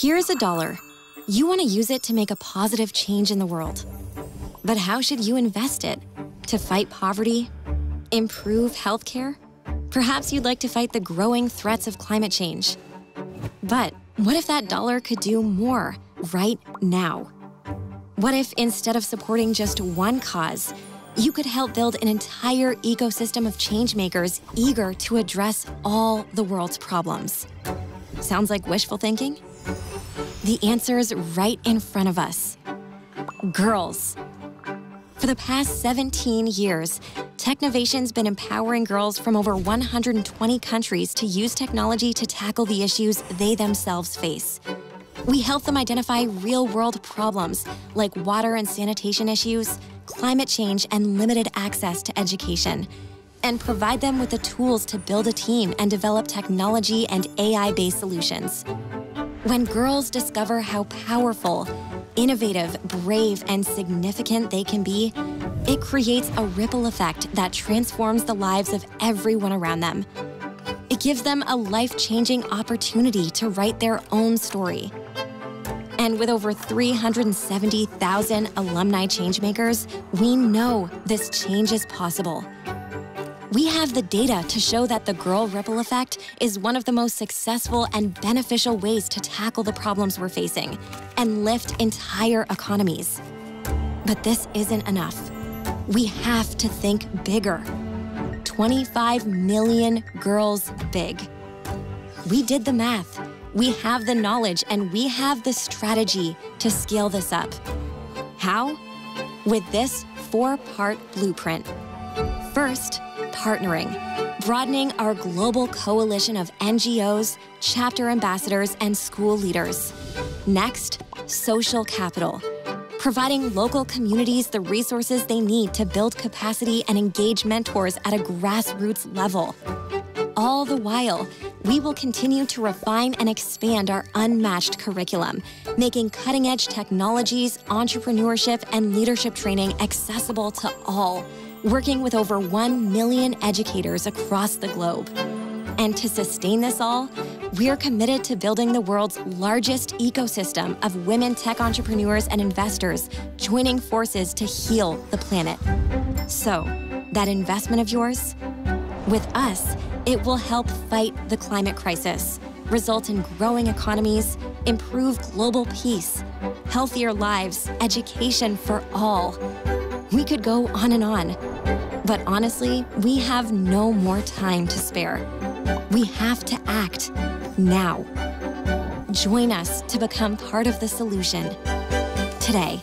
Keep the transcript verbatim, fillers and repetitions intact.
Here is a dollar. You want to use it to make a positive change in the world. But how should you invest it? To fight poverty? Improve healthcare? Perhaps you'd like to fight the growing threats of climate change. But what if that dollar could do more right now? What if instead of supporting just one cause, you could help build an entire ecosystem of changemakers eager to address all the world's problems? Sounds like wishful thinking? The answer is right in front of us. Girls. For the past seventeen years, Technovation's been empowering girls from over one hundred twenty countries to use technology to tackle the issues they themselves face. We help them identify real-world problems like water and sanitation issues, climate change, and limited access to education, and provide them with the tools to build a team and develop technology and A I-based solutions. When girls discover how powerful, innovative, brave, and significant they can be, it creates a ripple effect that transforms the lives of everyone around them. It gives them a life-changing opportunity to write their own story. And with over three hundred seventy thousand alumni changemakers, we know this change is possible. We have the data to show that the Girl Ripple Effect is one of the most successful and beneficial ways to tackle the problems we're facing and lift entire economies. But this isn't enough. We have to think bigger. twenty-five million girls big. We did the math. We have the knowledge and we have the strategy to scale this up. How? With this four-part blueprint. First, partnering, broadening our global coalition of N G Os, chapter ambassadors, and school leaders. Next, social capital, providing local communities the resources they need to build capacity and engage mentors at a grassroots level. All the while, we will continue to refine and expand our unmatched curriculum, making cutting-edge technologies, entrepreneurship, and leadership training accessible to all, working with over one million educators across the globe. And to sustain this all, we're committed to building the world's largest ecosystem of women tech entrepreneurs and investors joining forces to heal the planet. So, that investment of yours? With us, it will help fight the climate crisis, result in growing economies, improve global peace, healthier lives, education for all. We could go on and on, but honestly, we have no more time to spare. We have to act now. Join us to become part of the solution today.